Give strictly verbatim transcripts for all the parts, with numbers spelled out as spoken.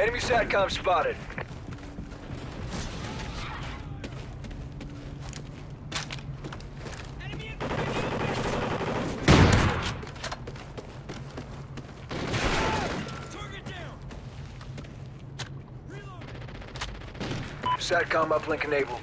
Enemy SATCOM spotted. SATCOM uplink enabled.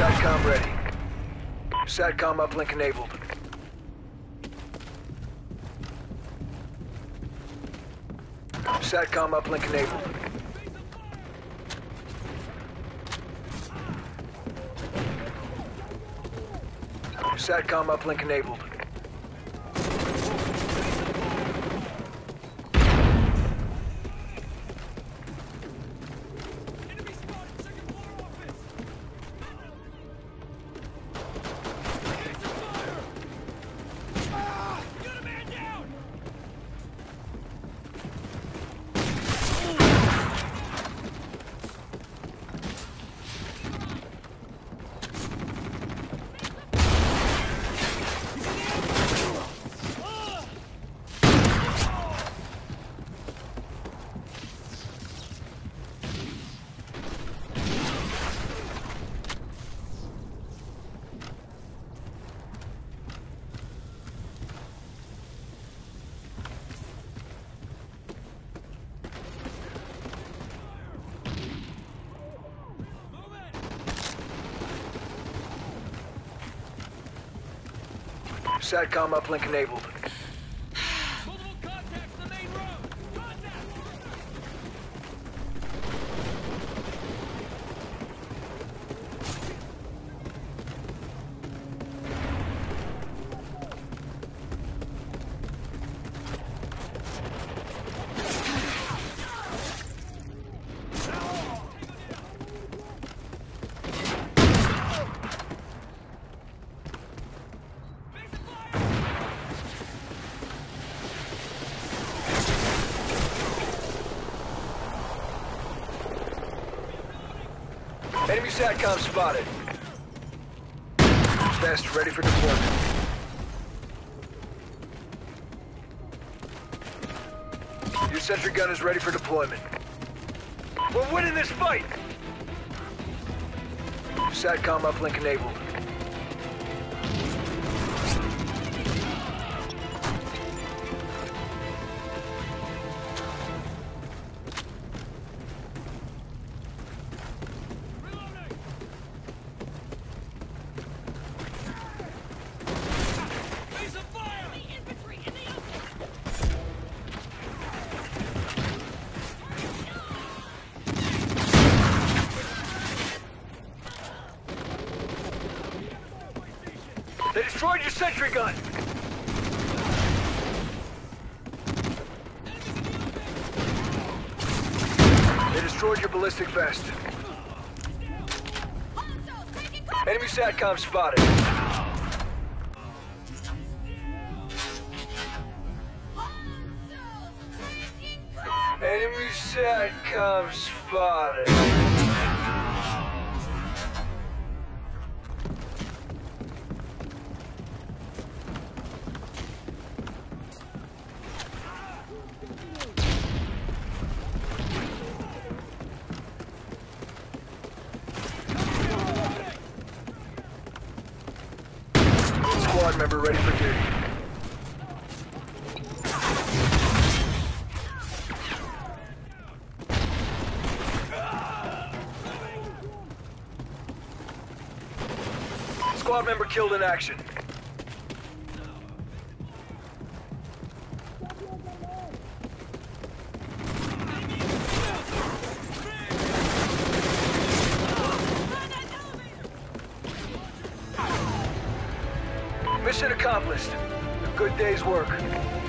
SATCOM ready. SATCOM uplink enabled. SATCOM uplink enabled. SATCOM uplink enabled. SATCOM uplink enabled. Multiple contacts to the main road. Enemy SATCOM spotted. Vest ready for deployment. Your sentry gun is ready for deployment. We're winning this fight! SATCOM uplink enabled. They destroyed your sentry gun! They destroyed your ballistic vest. Enemy SATCOM spotted. Enemy SATCOM spotted. Squad member ready for duty. squad member killed in action. Mission accomplished. A good day's work.